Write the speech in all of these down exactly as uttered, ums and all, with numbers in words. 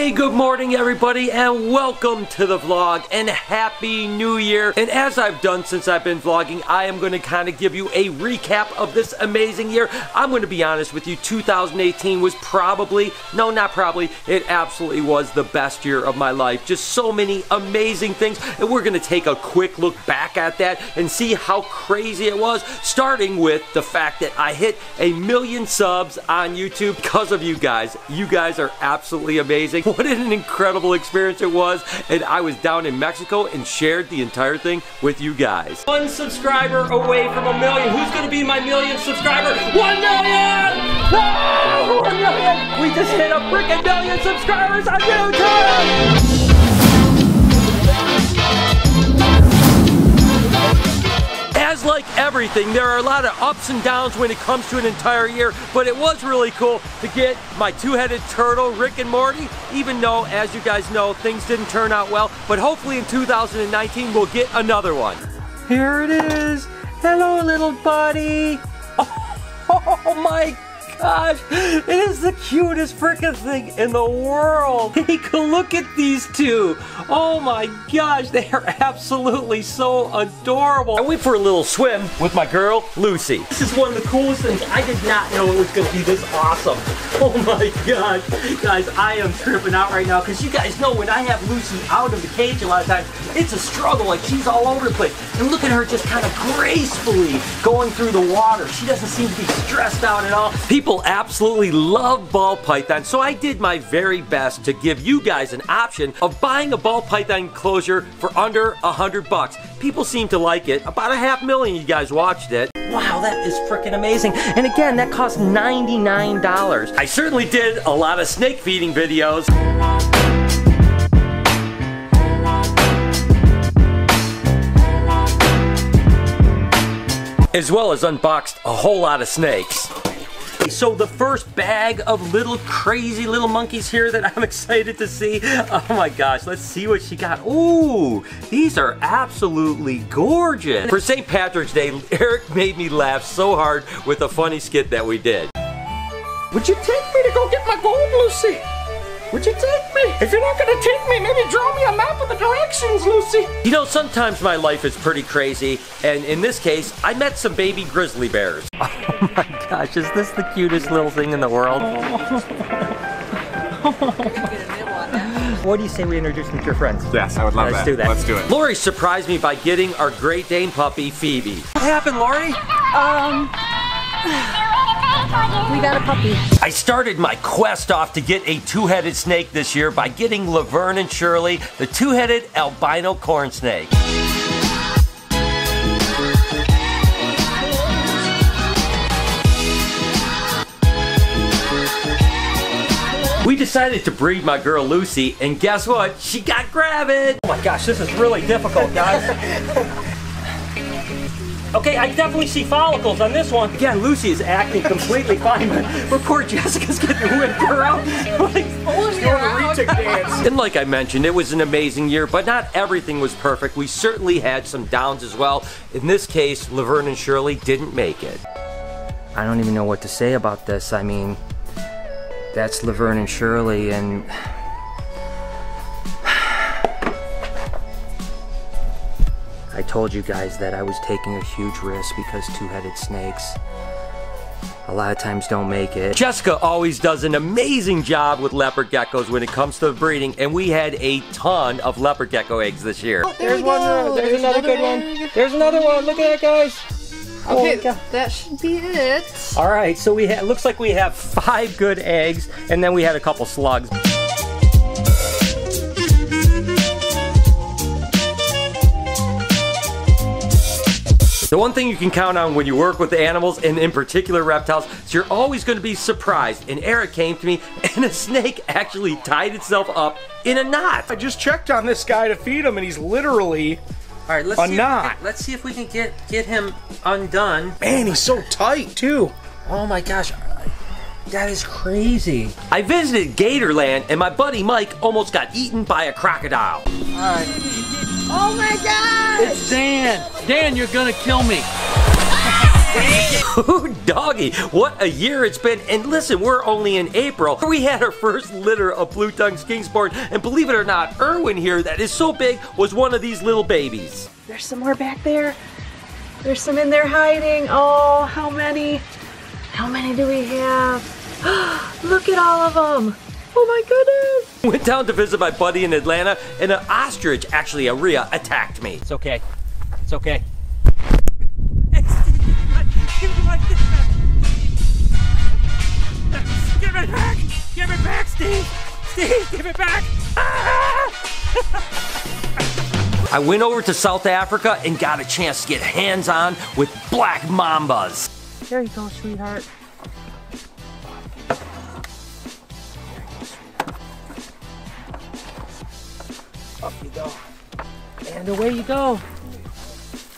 Hey, good morning everybody, and welcome to the vlog, and happy new year. And as I've done since I've been vlogging, I am going to kind of give you a recap of this amazing year. I'm going to be honest with you, two thousand eighteen was probably, no not probably, it absolutely was the best year of my life. Just so many amazing things, and we're going to take a quick look back at that and see how crazy it was, starting with the fact that I hit a million subs on YouTube because of you guys. You guys are absolutely amazing. What an incredible experience it was, and I was down in Mexico and shared the entire thing with you guys. One subscriber away from a million. Who's gonna be my millionth subscriber? One million! Oh, one million! We just hit a freaking million subscribers on YouTube! As like everything, there are a lot of ups and downs when it comes to an entire year, but it was really cool to get my two-headed turtle, Rick and Morty, even though, as you guys know, things didn't turn out well, but hopefully in two thousand nineteen, we'll get another one. Here it is. Hello, little buddy. Oh, oh my gosh, it is the cutest freaking thing in the world. Take a look at these two. Oh my gosh, they are absolutely so adorable. I went for a little swim with my girl, Lucy. This is one of the coolest things. I did not know it was gonna be this awesome. Oh my gosh, guys, I am tripping out right now because you guys know when I have Lucy out of the cage a lot of times, it's a struggle, like she's all over the place. And look at her just kind of gracefully going through the water. She doesn't seem to be stressed out at all. People absolutely love ball python, so I did my very best to give you guys an option of buying a ball python enclosure for under a hundred bucks. People seem to like it. About a half million you guys watched it. Wow, that is freaking amazing. And again, that cost ninety-nine dollars. I certainly did a lot of snake feeding videos. As well as unboxed a whole lot of snakes. So the first bag of little crazy little monkeys here that I'm excited to see. Oh my gosh, let's see what she got. Ooh, these are absolutely gorgeous. For Saint Patrick's Day, Eric made me laugh so hard with a funny skit that we did. Would you take me to go get my gold, Lucy? Would you take me? If you're not gonna take me, maybe draw me a map of the directions, Lucy. You know, sometimes my life is pretty crazy, and in this case, I met some baby grizzly bears. Oh my gosh, is this the cutest little thing in the world? What do you say we introduce them to your friends? Yes, I would love Let's that. Let's do that. Let's do it. Lori surprised me by getting our Great Dane puppy, Phoebe. What happened, Lori? Um... We got a puppy. I started my quest off to get a two-headed snake this year by getting Laverne and Shirley, the two-headed albino corn snake. We decided to breed my girl Lucy, and guess what? She got gravid! Oh my gosh, this is really difficult, guys. Okay, I definitely see follicles on this one. Again, Lucy is acting completely fine, but poor Jessica's getting whipped around. Like, oh, doing a dance. And like I mentioned, it was an amazing year, but not everything was perfect. We certainly had some downs as well. In this case, Laverne and Shirley didn't make it. I don't even know what to say about this. I mean, that's Laverne and Shirley, and I told you guys that I was taking a huge risk because two-headed snakes a lot of times don't make it. Jessica always does an amazing job with leopard geckos when it comes to breeding, and we had a ton of leopard gecko eggs this year. Oh, there there's one, there's, there's another, another good one. There's another one, look at that guys. Okay, oh, that should be it. All right, so we ha looks like we have five good eggs, and then we had a couple slugs. The one thing you can count on when you work with animals, and in particular reptiles, is you're always going to be surprised. And Eric came to me, and a snake actually tied itself up in a knot. I just checked on this guy to feed him, and he's literally All right, let's a see knot. If, let's see if we can get, get him undone. Man, he's so tight, too. Oh, my gosh. That is crazy. I visited Gatorland, and my buddy Mike almost got eaten by a crocodile. All right. Oh my God! It's Dan! Dan, you're gonna kill me! Ooh, doggy, what a year it's been. And listen, we're only in April. We had our first litter of blue tongues Kingsport, and believe it or not, Erwin here, that is so big, was one of these little babies. There's some more back there. There's some in there hiding. Oh, how many? How many do we have? Look at all of them. Oh my goodness. Went down to visit my buddy in Atlanta, and an ostrich, actually a rhea, attacked me. It's okay. It's okay. Give it back! Give it back, Steve! Steve, give it back! Ah! I went over to South Africa and got a chance to get hands-on with black mambas. There you go, sweetheart. Up you go. And away you go.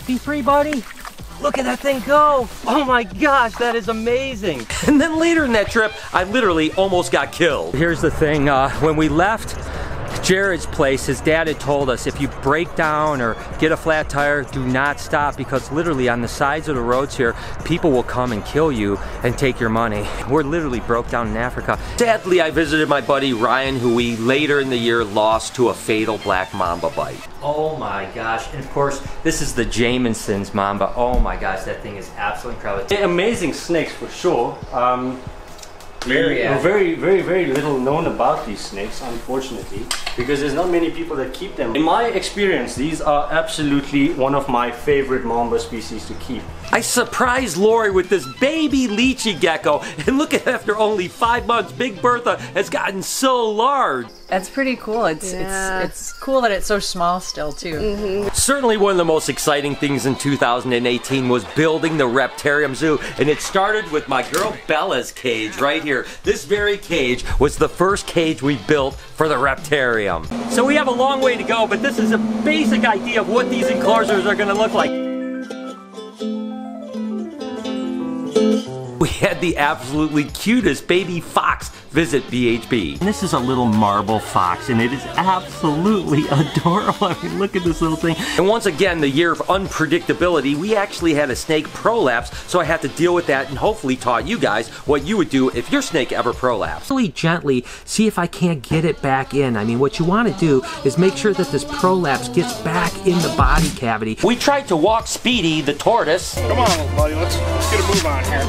Be free, buddy. Look at that thing go. Oh my gosh, that is amazing. And then later in that trip, I literally almost got killed. Here's the thing, uh, when we left Jared's place, his dad had told us, if you break down or get a flat tire, do not stop, because literally on the sides of the roads here, people will come and kill you and take your money. We're literally broke down in Africa. Sadly, I visited my buddy Ryan, who we later in the year lost to a fatal black mamba bite. Oh my gosh, and of course, this is the Jameson's mamba. Oh my gosh, that thing is absolutely incredible. Amazing snakes for sure. Um, Very, very, very, very little known about these snakes, unfortunately, because there's not many people that keep them. In my experience, these are absolutely one of my favorite mamba species to keep. I surprised Lori with this baby lychee gecko, and look at, after only five months, Big Bertha has gotten so large. That's pretty cool. It's yeah. it's it's cool that it's so small still too. Mm-hmm. Certainly one of the most exciting things in two thousand eighteen was building the Reptarium Zoo, and it started with my girl Bella's cage right here. This very cage was the first cage we built for the Reptarium. So we have a long way to go, but this is a basic idea of what these enclosures are going to look like. We had the absolutely cutest baby fox visit B H B. And this is a little marble fox, and it is absolutely adorable. I mean, look at this little thing. And once again, the year of unpredictability, we actually had a snake prolapse, so I had to deal with that and hopefully taught you guys what you would do if your snake ever prolapsed. Really gently, see if I can't get it back in. I mean, what you want to do is make sure that this prolapse gets back in the body cavity. We tried to walk Speedy, the tortoise. Come on, buddy, let's, let's get a move on here.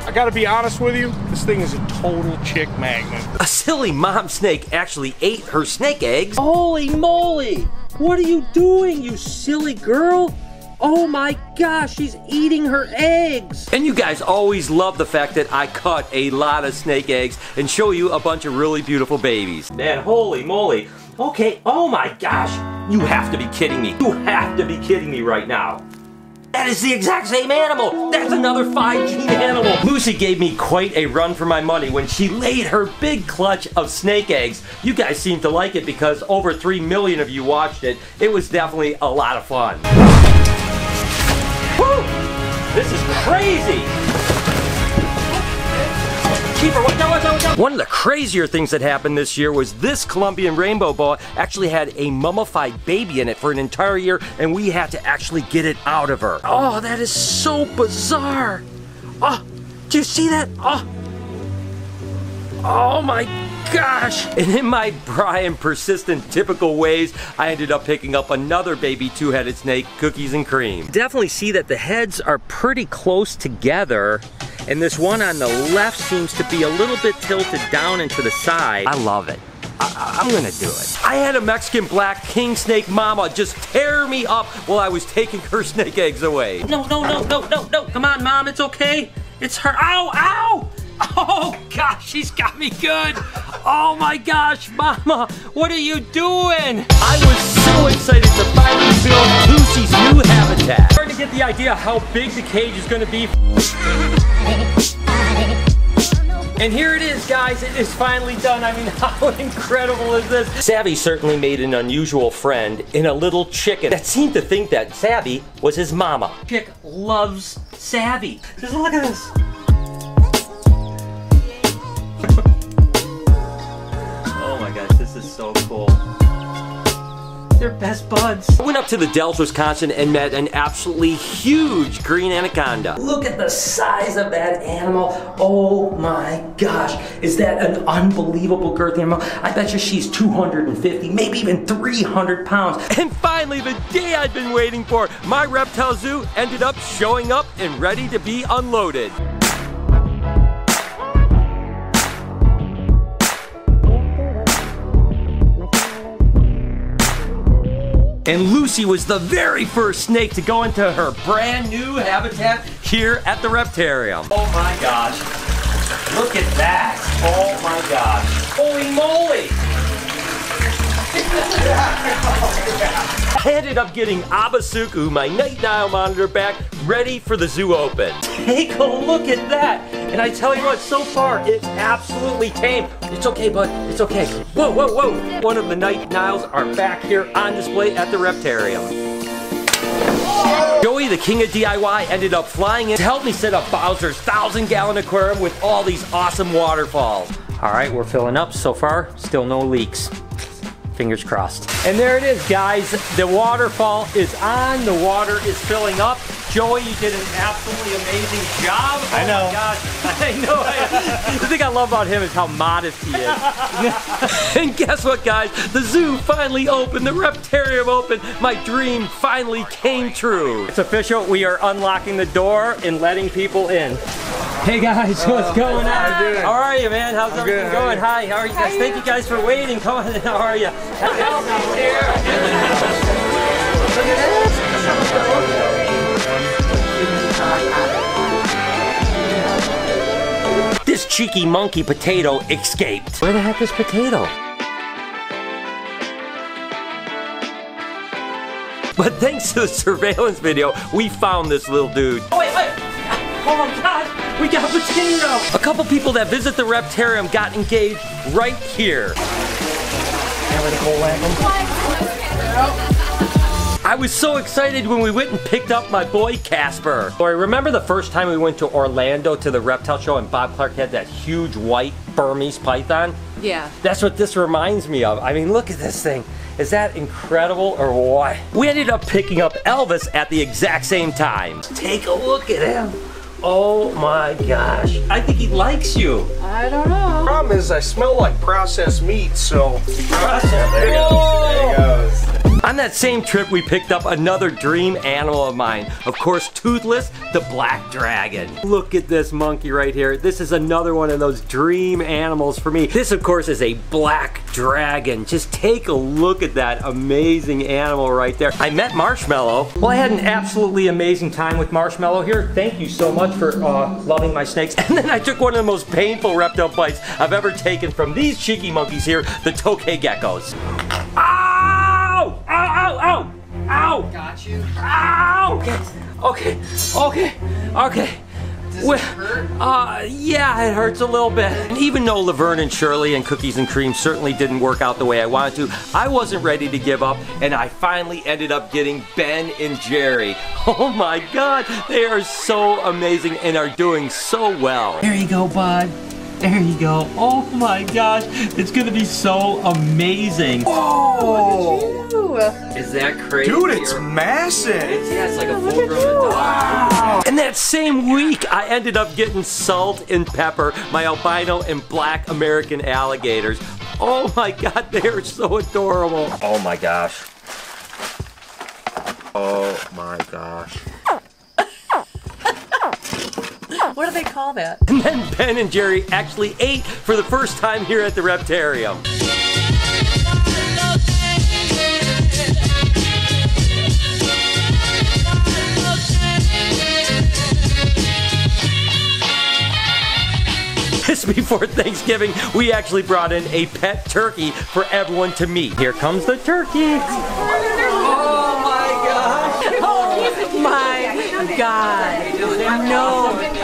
I gotta be honest with you, this thing is a total chick magnet. A silly mom snake actually ate her snake eggs. Holy moly! What are you doing, you silly girl? Oh my gosh, she's eating her eggs. And you guys always love the fact that I cut a lot of snake eggs and show you a bunch of really beautiful babies. Man, holy moly. Okay, oh my gosh, you have to be kidding me. You have to be kidding me right now. That is the exact same animal! That's another five gene animal! Lucy gave me quite a run for my money when she laid her big clutch of snake eggs. You guys seem to like it because over three million of you watched it. It was definitely a lot of fun. Woo! This is crazy! Keeper, watch out, watch out, watch out! One of the crazier things that happened this year was this Colombian rainbow boa actually had a mummified baby in it for an entire year, and we had to actually get it out of her. Oh, that is so bizarre. Oh, do you see that? Oh, oh my gosh. And in my Brian persistent typical ways, I ended up picking up another baby two-headed snake, Cookies and Cream. Definitely see that the heads are pretty close together. And this one on the left seems to be a little bit tilted down into the side. I love it. I, I'm gonna do it. I had a Mexican black king snake mama just tear me up while I was taking her snake eggs away. No, no, no, no, no, no. Come on, Mom, it's okay. It's her. Ow, ow! Oh, gosh, she's got me good. Oh, my gosh, Mama, what are you doing? I was so excited to finally build Lucy's new habitat. I'm starting to get the idea how big the cage is gonna be. And here it is, guys, it is finally done. I mean, how incredible is this? Savvy certainly made an unusual friend in a little chicken that seemed to think that Savvy was his mama. Chick loves Savvy. Just look at this. Oh my gosh, this is so cool. they're best buds. I went up to the Dells, Wisconsin and met an absolutely huge green anaconda. Look at the size of that animal. Oh my gosh. Is that an unbelievable girth animal? I bet you she's two hundred fifty, maybe even three hundred pounds. And finally, the day I'd been waiting for, my reptile zoo ended up showing up and ready to be unloaded. And Lucy was the very first snake to go into her brand new habitat here at the Reptarium. Oh my gosh, look at that. Oh my gosh, holy moly. I ended up getting Abasuku, my night dial monitor, back ready for the zoo open. Take a look at that. And I tell you what, so far, it's absolutely tame. It's okay, bud, it's okay. Whoa, whoa, whoa. One of the night dials are back here on display at the Reptarium. Joey, the king of D I Y, ended up flying in to help me set up Bowser's thousand gallon aquarium with all these awesome waterfalls. All right, we're filling up so far. Still no leaks. Fingers crossed. And there it is, guys. The waterfall is on. The water is filling up. Joey, you did an absolutely amazing job. Oh I know. My gosh. I know. I, the thing I love about him is how modest he is. And guess what, guys? The zoo finally opened. The Reptarium opened. My dream finally came true. It's official. We are unlocking the door and letting people in. Hey guys, what's going on? How, how are you, man? How's I'm everything good, how going? Hi, how are you guys? How are you? Thank you guys for waiting. Come on, how are you? How this cheeky monkey potato escaped. Where the heck is potato? But thanks to the surveillance video, we found this little dude. Oh, wait, wait. Oh my God. We got potato! A couple people that visit the Reptarium got engaged right here. I was so excited when we went and picked up my boy Casper. Boy, remember the first time we went to Orlando to the reptile show and Bob Clark had that huge white Burmese python? Yeah. That's what this reminds me of. I mean, look at this thing. Is that incredible or what? We ended up picking up Elvis at the exact same time. Take a look at him. Oh my gosh. I think he likes you. I don't know. The problem is I smell like processed meat, so. Processed. There it goes. There it goes. On that same trip, we picked up another dream animal of mine. Of course, Toothless, the black dragon. Look at this monkey right here. This is another one of those dream animals for me. This, of course, is a black dragon. Just take a look at that amazing animal right there. I met Marshmallow. Well, I had an absolutely amazing time with Marshmallow here. Thank you so much for uh, loving my snakes. And then I took one of the most painful reptile bites I've ever taken from these cheeky monkeys here, the Tokay geckos. Ow! Ow, ow, ow! Ow! Got you. Ow! Okay, okay, okay. Does well, it hurt? Uh, yeah, it hurts a little bit. And even though Laverne and Shirley and Cookies and Cream certainly didn't work out the way I wanted to, I wasn't ready to give up, and I finally ended up getting Ben and Jerry. Oh my God, they are so amazing and are doing so well. There you go, bud. There you go. Oh my gosh, it's gonna be so amazing. Oh, look at you. Is that crazy? Dude, it's or... massive. It's, yeah, it's like a full grown dog. Wow. And that same week, I ended up getting Salt and Pepper, my albino and black American alligators. Oh my God, they are so adorable. Oh my gosh. Oh my gosh. What do they call that? And then Ben and Jerry actually ate for the first time here at the Reptarium. This before Thanksgiving, we actually brought in a pet turkey for everyone to meet. Here comes the turkey. Oh my gosh. Oh my God. No.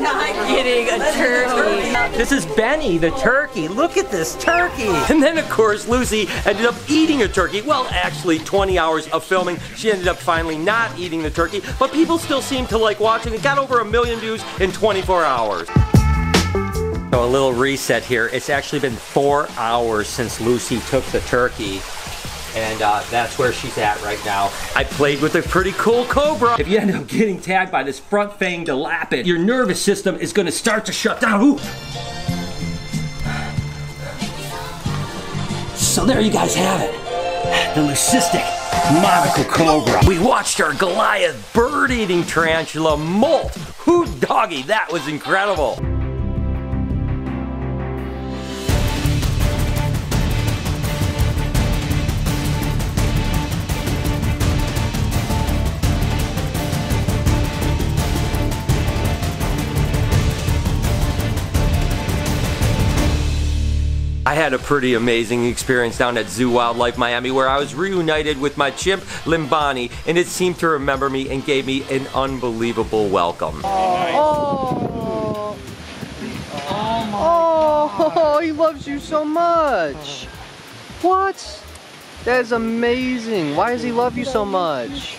Not getting a turkey. This is Benny the turkey. Look at this turkey. And then of course Lucy ended up eating a turkey. Well, actually twenty hours of filming, she ended up finally not eating the turkey, but people still seem to like watching. It got over a million views in twenty-four hours. So a little reset here. It's actually been four hours since Lucy took the turkey. and uh, that's where she's at right now. I played with a pretty cool cobra. If you end up getting tagged by this front fang dilapid, your nervous system is gonna start to shut down. Ooh. So there you guys have it, the leucistic monocle cobra. We watched our Goliath bird-eating tarantula molt. Hoo doggy, that was incredible. I had a pretty amazing experience down at Zoo Wildlife Miami, where I was reunited with my chimp Limbani, and it seemed to remember me and gave me an unbelievable welcome. Oh, oh, oh he loves you so much. What? That is amazing. Why does he love you so much?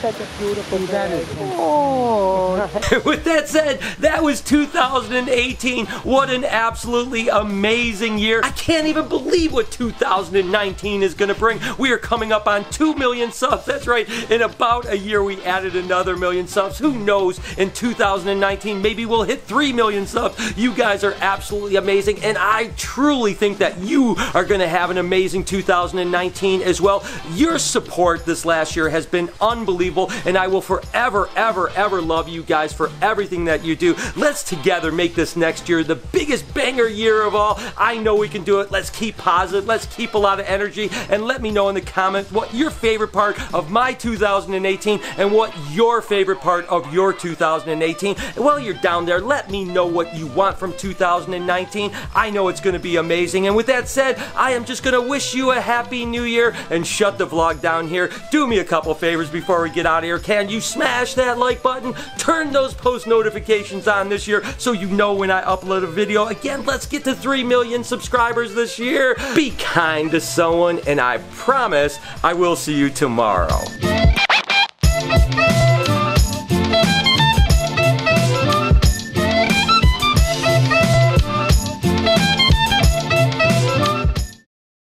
Such a beautiful day. Oh. With that said, that was two thousand eighteen. What an absolutely amazing year. I can't even believe what two thousand nineteen is gonna bring. We are coming up on two million subs. That's right, in about a year we added another million subs. Who knows, in two thousand nineteen maybe we'll hit three million subs. You guys are absolutely amazing, and I truly think that you are gonna have an amazing two thousand nineteen as well. Your support this last year has been unbelievable, and I will forever, ever, ever love you guys for everything that you do. Let's together make this next year the biggest banger year of all. I know we can do it. Let's keep positive. Let's keep a lot of energy, and let me know in the comments what your favorite part of my two thousand eighteen and what your favorite part of your two thousand eighteen. While you're down there, let me know what you want from two thousand nineteen. I know it's going to be amazing, and with that said, I am just going to wish you a happy new year and shut the vlog down here. Do me a couple favors before we get out of here. Can you smash that like button? Turn those post notifications on this year so you know when I upload a video. Again, let's get to three million subscribers this year. Be kind to someone, and I promise I will see you tomorrow.